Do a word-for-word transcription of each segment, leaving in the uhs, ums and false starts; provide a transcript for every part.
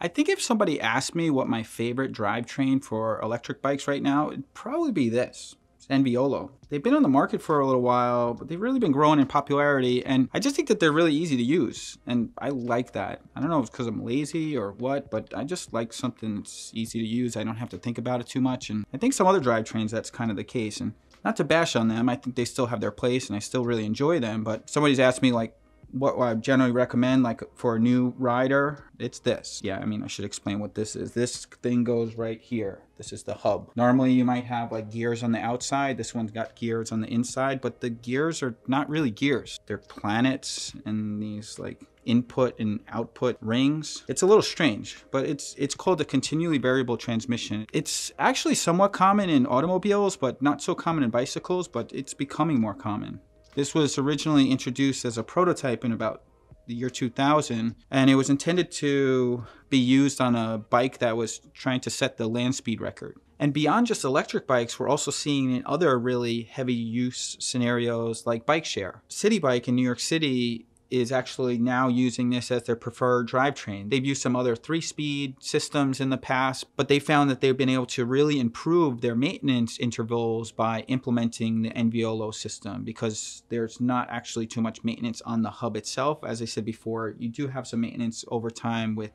I think if somebody asked me what my favorite drivetrain for electric bikes right now, it'd probably be this. It's Enviolo. They've been on the market for a little while, but they've really been growing in popularity, and I just think that they're really easy to use, and I like that. I don't know if it's because I'm lazy or what, but I just like something that's easy to use. I don't have to think about it too much, and I think some other drivetrains, that's kind of the case, and not to bash on them. I think they still have their place, and I still really enjoy them, but somebody's asked me, like, what I generally recommend, like, for a new rider, it's this. Yeah, I mean, I should explain what this is. This thing goes right here. This is the hub. Normally you might have like gears on the outside. This one's got gears on the inside, but the gears are not really gears. They're planets and these like input and output rings. It's a little strange, but it's it's called a continually variable transmission. It's actually somewhat common in automobiles, but not so common in bicycles, but it's becoming more common. This was originally introduced as a prototype in about the year two thousand, and it was intended to be used on a bike that was trying to set the land speed record. And beyond just electric bikes, we're also seeing in other really heavy use scenarios like bike share. City Bike in New York City is actually now using this as their preferred drivetrain. They've used some other three-speed systems in the past, but they found that they've been able to really improve their maintenance intervals by implementing the Enviolo system, because there's not actually too much maintenance on the hub itself. As I said before, you do have some maintenance over time with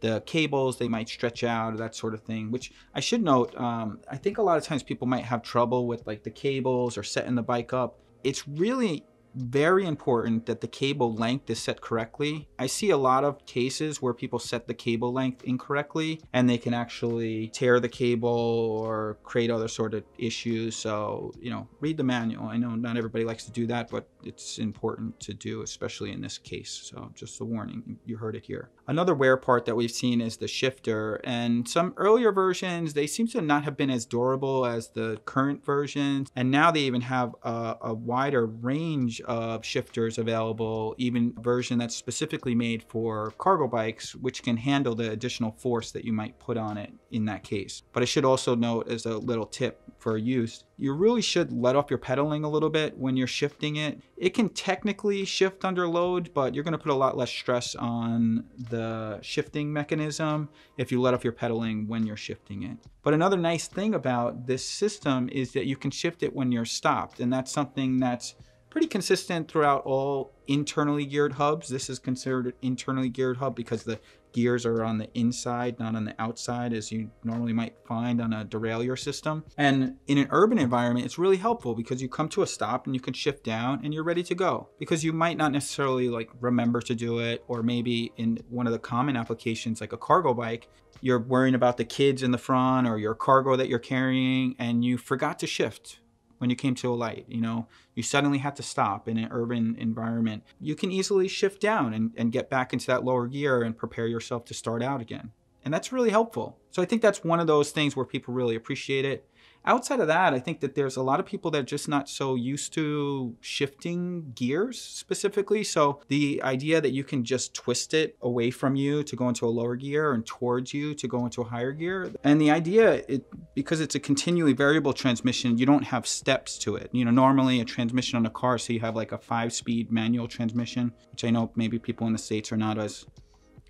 the cables, they might stretch out, that sort of thing, which I should note, um, I think a lot of times people might have trouble with like the cables or setting the bike up. It's really very important that the cable length is set correctly. I see a lot of cases where people set the cable length incorrectly and they can actually tear the cable or create other sort of issues. So, you know, read the manual. I know not everybody likes to do that, but it's important to do, especially in this case. So just a warning, you heard it here. Another wear part that we've seen is the shifter, and some earlier versions, they seem to not have been as durable as the current versions. And now they even have a, a wider range of shifters available, even a version that's specifically made for cargo bikes, which can handle the additional force that you might put on it in that case. But I should also note, as a little tip for use, you really should let off your pedaling a little bit when you're shifting it. It can technically shift under load, but you're going to put a lot less stress on the shifting mechanism if you let off your pedaling when you're shifting it. But another nice thing about this system is that you can shift it when you're stopped, and that's something that's pretty consistent throughout all internally geared hubs. This is considered an internally geared hub because the gears are on the inside, not on the outside, as you normally might find on a derailleur system. And in an urban environment, it's really helpful because you come to a stop and you can shift down and you're ready to go, because you might not necessarily like remember to do it. Or maybe in one of the common applications, like a cargo bike, you're worrying about the kids in the front or your cargo that you're carrying, and you forgot to shift when you came to a light. You know, you suddenly have to stop in an urban environment. You can easily shift down and, and get back into that lower gear and prepare yourself to start out again. And that's really helpful. So I think that's one of those things where people really appreciate it. Outside of that, I think that there's a lot of people that are just not so used to shifting gears specifically. So the idea that you can just twist it away from you to go into a lower gear and towards you to go into a higher gear. And the idea, it, because it's a continually variable transmission, you don't have steps to it. You know, normally a transmission on a car, so you have like a five-speed manual transmission, which I know maybe people in the States are not as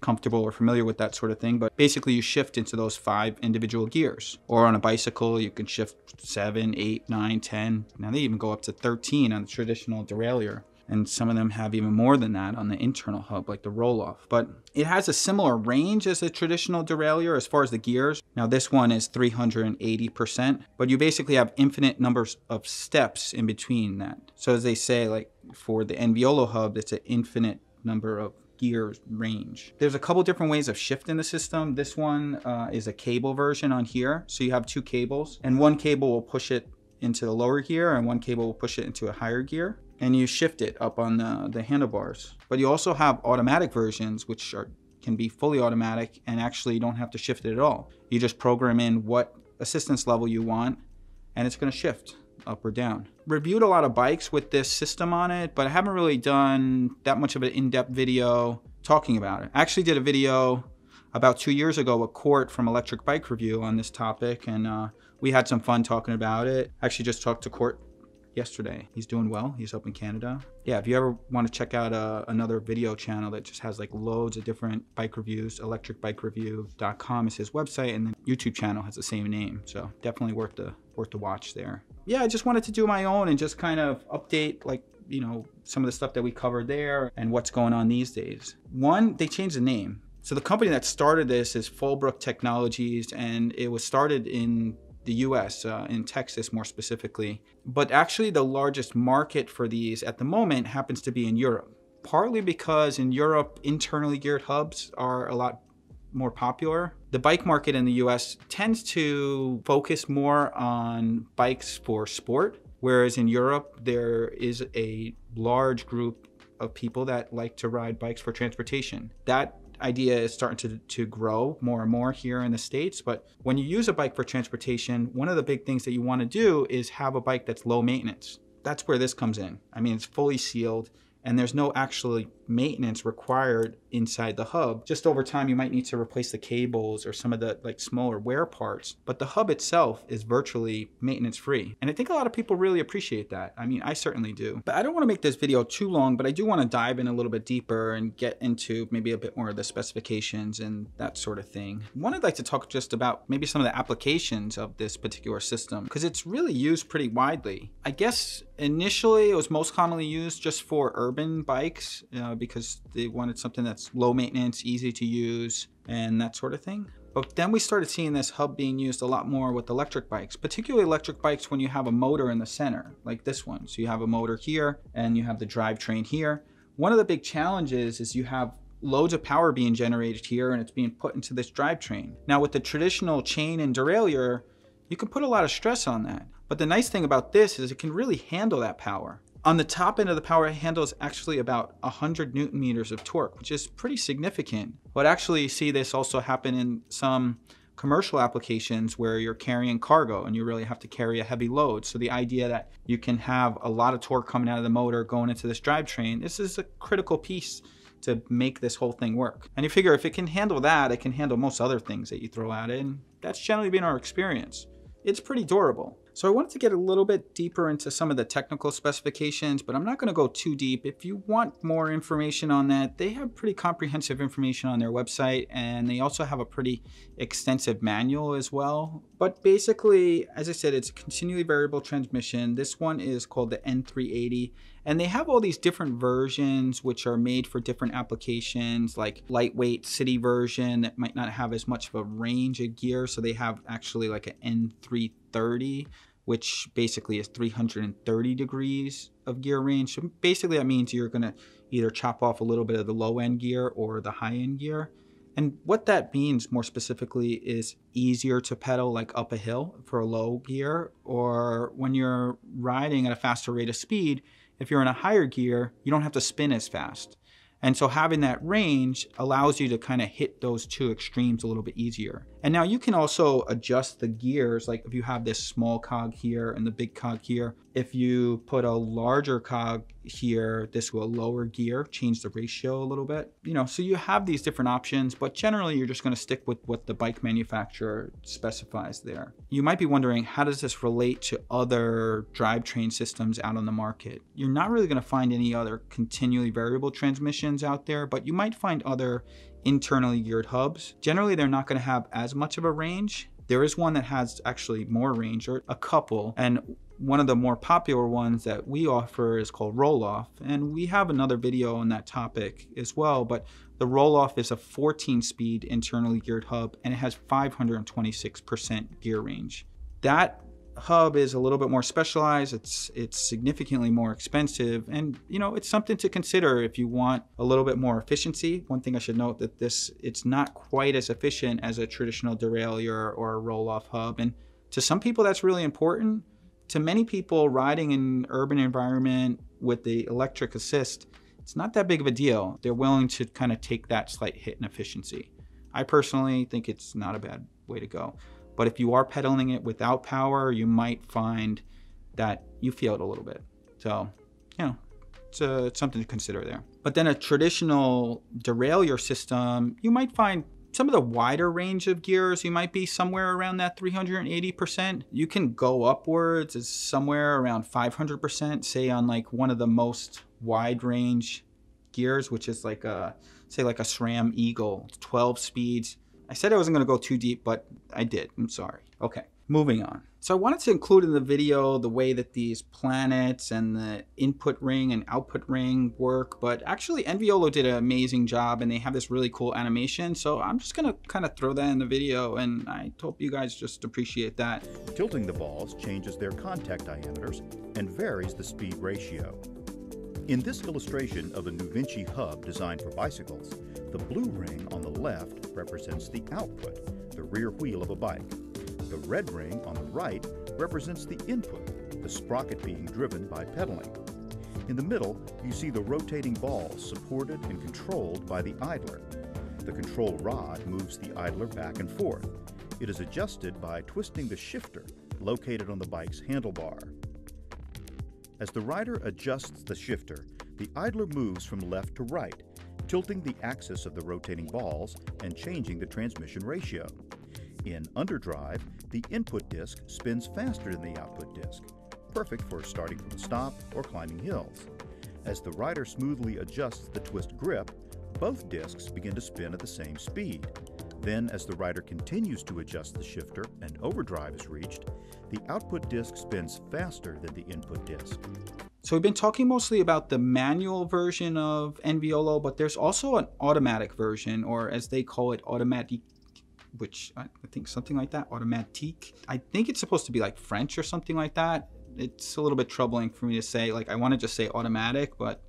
comfortable or familiar with that sort of thing, but basically you shift into those five individual gears. Or on a bicycle, you can shift seven, eight, nine, ten. Now they even go up to thirteen on the traditional derailleur. And some of them have even more than that on the internal hub, like the Rohloff. But it has a similar range as a traditional derailleur as far as the gears. Now this one is three hundred eighty percent, but you basically have infinite numbers of steps in between that. So as they say, like for the Enviolo hub, it's an infinite number of gear range. There's a couple different ways of shifting the system. This one uh, is a cable version on here. So you have two cables, and one cable will push it into the lower gear and one cable will push it into a higher gear. And you shift it up on the, the handlebars. But you also have automatic versions, which are, can be fully automatic, and actually you don't have to shift it at all. You just program in what assistance level you want and it's going to shift up or down. Reviewed a lot of bikes with this system on it, but I haven't really done that much of an in-depth video talking about it. I actually did a video about two years ago with Cort from Electric Bike Review on this topic, and uh, we had some fun talking about it. I actually just talked to Cort yesterday. He's doing well. He's up in Canada. Yeah, if you ever want to check out a, another video channel that just has like loads of different bike reviews, electric bike review dot com is his website, and the YouTube channel has the same name. So definitely worth the worth the watch there. Yeah, I just wanted to do my own and just kind of update, like, you know, some of the stuff that we covered there and what's going on these days. One, they changed the name. So the company that started this is Fallbrook Technologies, and it was started in the U S, uh, in Texas more specifically. But actually the largest market for these at the moment happens to be in Europe, partly because in Europe, internally geared hubs are a lot more popular. The bike market in the U S tends to focus more on bikes for sport, whereas in Europe, there is a large group of people that like to ride bikes for transportation. That idea is starting to, to grow more and more here in the States. But when you use a bike for transportation, one of the big things that you want to do is have a bike that's low maintenance. That's where this comes in. I mean, it's fully sealed and there's no actual maintenance required inside the hub. Just over time, you might need to replace the cables or some of the like smaller wear parts, but the hub itself is virtually maintenance free. And I think a lot of people really appreciate that. I mean, I certainly do. But I don't wanna make this video too long, but I do wanna dive in a little bit deeper and get into maybe a bit more of the specifications and that sort of thing. One, I'd like to talk just about maybe some of the applications of this particular system, because it's really used pretty widely. I guess initially it was most commonly used just for urban bikes, you know, because they wanted something that's low maintenance, easy to use, and that sort of thing. But then we started seeing this hub being used a lot more with electric bikes, particularly electric bikes when you have a motor in the center, like this one. So you have a motor here, and you have the drivetrain here. One of the big challenges is you have loads of power being generated here, and it's being put into this drivetrain. Now with the traditional chain and derailleur, you can put a lot of stress on that. But the nice thing about this is it can really handle that power. On the top end of the power handle is actually about one hundred newton meters of torque, which is pretty significant. But actually you see this also happen in some commercial applications where you're carrying cargo and you really have to carry a heavy load. So the idea that you can have a lot of torque coming out of the motor going into this drivetrain, this is a critical piece to make this whole thing work. And you figure if it can handle that, it can handle most other things that you throw at it. And that's generally been our experience. It's pretty durable. So I wanted to get a little bit deeper into some of the technical specifications, but I'm not gonna go too deep. If you want more information on that, they have pretty comprehensive information on their website, and they also have a pretty extensive manual as well. But basically, as I said, it's a continually variable transmission. This one is called the N three eighty, and they have all these different versions which are made for different applications, like lightweight city version that might not have as much of a range of gear. So they have actually like an N three thirty, which basically is three hundred thirty degrees of gear range. So basically that means you're gonna either chop off a little bit of the low end gear or the high end gear. And what that means more specifically is easier to pedal like up a hill for a low gear, or when you're riding at a faster rate of speed, if you're in a higher gear, you don't have to spin as fast. And so having that range allows you to kind of hit those two extremes a little bit easier. And now you can also adjust the gears. Like if you have this small cog here and the big cog here, if you put a larger cog here, this will lower gear, change the ratio a little bit. You know, so you have these different options, but generally you're just gonna stick with what the bike manufacturer specifies there. You might be wondering, how does this relate to other drivetrain systems out on the market? You're not really gonna find any other continually variable transmissions out there, but you might find other internally geared hubs. Generally, they're not going to have as much of a range. There is one that has actually more range, or a couple, and one of the more popular ones that we offer is called Rohloff, and we have another video on that topic as well. But the Rohloff is a fourteen speed internally geared hub, and it has five hundred twenty-six percent gear range. That hub is a little bit more specialized. It's it's significantly more expensive, and you know, it's something to consider if you want a little bit more efficiency. One thing I should note that this it's not quite as efficient as a traditional derailleur or a roll-off hub, and to some people that's really important. To many people riding in an urban environment with the electric assist, it's not that big of a deal. They're willing to kind of take that slight hit in efficiency. I personally think it's not a bad way to go. But if you are pedaling it without power, you might find that you feel it a little bit. So, you know, it's, a, it's something to consider there. But then a traditional derailleur system, you might find some of the wider range of gears, you might be somewhere around that three hundred eighty percent. You can go upwards, it's somewhere around five hundred percent, say on like one of the most wide range gears, which is like a, say like a SRAM Eagle, twelve speeds. I said I wasn't gonna go too deep, but I did, I'm sorry. Okay, moving on. So I wanted to include in the video the way that these planets and the input ring and output ring work, but actually Enviolo did an amazing job and they have this really cool animation. So I'm just gonna kind of throw that in the video and I hope you guys just appreciate that. Tilting the balls changes their contact diameters and varies the speed ratio. In this illustration of the NuVinci hub designed for bicycles, the blue ring on the left represents the output, the rear wheel of a bike. The red ring on the right represents the input, the sprocket being driven by pedaling. In the middle, you see the rotating balls supported and controlled by the idler. The control rod moves the idler back and forth. It is adjusted by twisting the shifter located on the bike's handlebar. As the rider adjusts the shifter, the idler moves from left to right, tilting the axis of the rotating balls and changing the transmission ratio. In underdrive, the input disc spins faster than the output disc, perfect for starting from a stop or climbing hills. As the rider smoothly adjusts the twist grip, both discs begin to spin at the same speed. Then, as the rider continues to adjust the shifter and overdrive is reached, the output disc spins faster than the input disc. So we've been talking mostly about the manual version of Enviolo, but there's also an automatic version, or as they call it, automatic, which I think something like that, automatique. I think it's supposed to be like French or something like that. It's a little bit troubling for me to say, like I want to just say automatic, but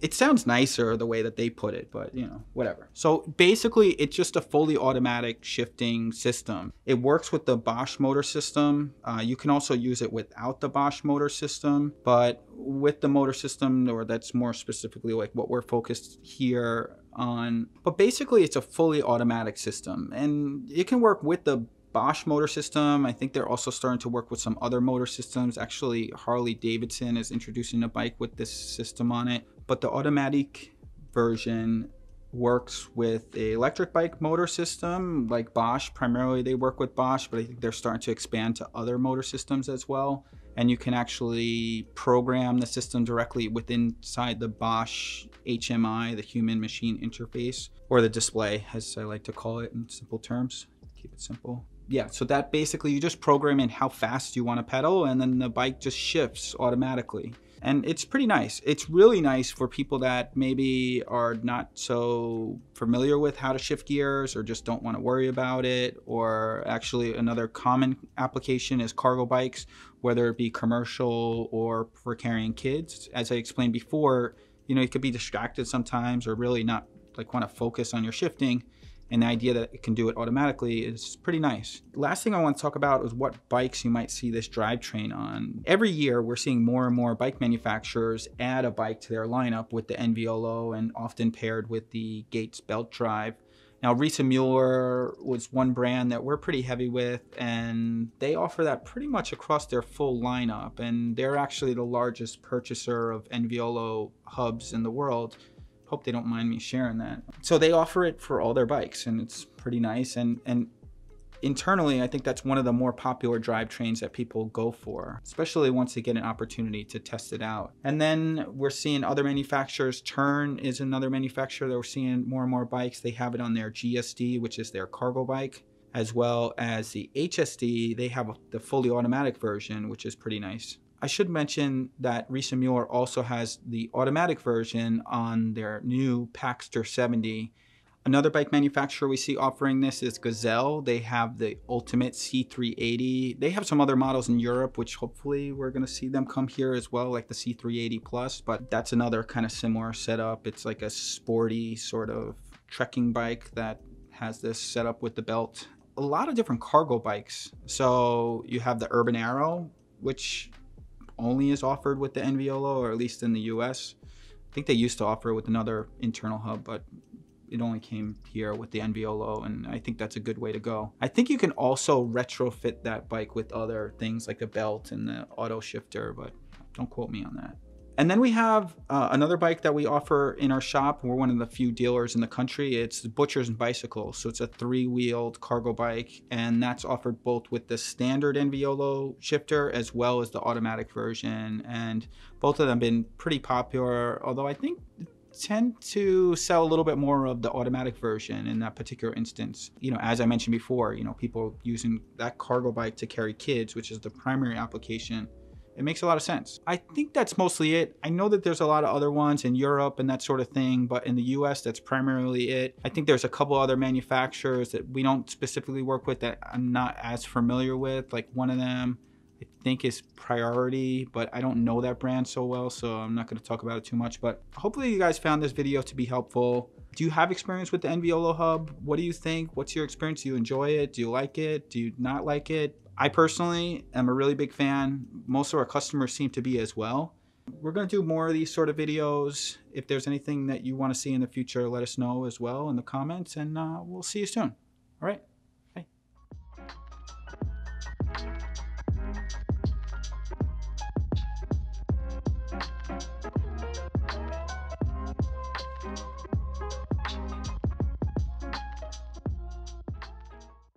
it sounds nicer the way that they put it, but you know, whatever. So basically it's just a fully automatic shifting system. It works with the Bosch motor system. Uh, you can also use it without the Bosch motor system, but with the motor system, or that's more specifically like what we're focused here on. But basically it's a fully automatic system and it can work with the Bosch motor system. I think they're also starting to work with some other motor systems. Actually, Harley-Davidson is introducing a bike with this system on it. But the automatic version works with the electric bike motor system, like Bosch. Primarily they work with Bosch, but I think they're starting to expand to other motor systems as well. And you can actually program the system directly within inside the Bosch H M I, the human machine interface, or the display, as I like to call it in simple terms. Keep it simple. Yeah, so that basically you just program in how fast you want to pedal and then the bike just shifts automatically. And it's pretty nice. It's really nice for people that maybe are not so familiar with how to shift gears or just don't want to worry about it. Or actually another common application is cargo bikes, whether it be commercial or for carrying kids. As I explained before, you know, you could be distracted sometimes or really not like want to focus on your shifting. And the idea that it can do it automatically is pretty nice. Last thing I want to talk about is what bikes you might see this drivetrain on. Every year, we're seeing more and more bike manufacturers add a bike to their lineup with the Enviolo and often paired with the Gates Belt Drive. Now, Risa Mueller was one brand that we're pretty heavy with, and they offer that pretty much across their full lineup. And they're actually the largest purchaser of Enviolo hubs in the world. Hope they don't mind me sharing that. So they offer it for all their bikes and it's pretty nice. And, and internally, I think that's one of the more popular drivetrains that people go for, especially once they get an opportunity to test it out. And then we're seeing other manufacturers. Tern is another manufacturer that we're seeing more and more bikes. They have it on their G S D, which is their cargo bike, as well as the H S D. They have the fully automatic version, which is pretty nice. I should mention that Risa Mueller also has the automatic version on their new Packster seventy. Another bike manufacturer we see offering this is Gazelle. They have the Ultimate C three eighty. They have some other models in Europe, which hopefully we're gonna see them come here as well, like the C three eighty Plus, but that's another kind of similar setup. It's like a sporty sort of trekking bike that has this setup with the belt. A lot of different cargo bikes. So you have the Urban Arrow, which only is offered with the Enviolo, or at least in the U S. I think they used to offer it with another internal hub, but it only came here with the Enviolo, and I think that's a good way to go. I think you can also retrofit that bike with other things like a belt and the auto shifter, but don't quote me on that. And then we have uh, another bike that we offer in our shop. We're one of the few dealers in the country. It's the Butchers and Bicycles. So it's a three-wheeled cargo bike, and that's offered both with the standard Enviolo shifter as well as the automatic version. And both of them have been pretty popular, although I think tend to sell a little bit more of the automatic version in that particular instance. You know, as I mentioned before, you know, people using that cargo bike to carry kids, which is the primary application. It makes a lot of sense. I think that's mostly it. I know that there's a lot of other ones in Europe and that sort of thing, but in the U S, that's primarily it. I think there's a couple other manufacturers that we don't specifically work with that I'm not as familiar with. Like one of them, I think is Priority, but I don't know that brand so well, so I'm not gonna talk about it too much, but hopefully you guys found this video to be helpful. Do you have experience with the Enviolo Hub? What do you think? What's your experience? Do you enjoy it? Do you like it? Do you not like it? I personally am a really big fan. Most of our customers seem to be as well. We're gonna do more of these sort of videos. If there's anything that you wanna see in the future, let us know as well in the comments, and uh, we'll see you soon. All right.